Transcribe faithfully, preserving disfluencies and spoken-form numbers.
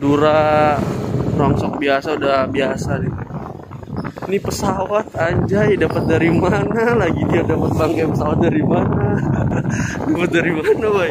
Madura rongsok biasa udah biasa nih. Ini pesawat anjay, dapat dari mana lagi dia? Dapat bangkai pesawat dari mana? Dapat dari mana, boy?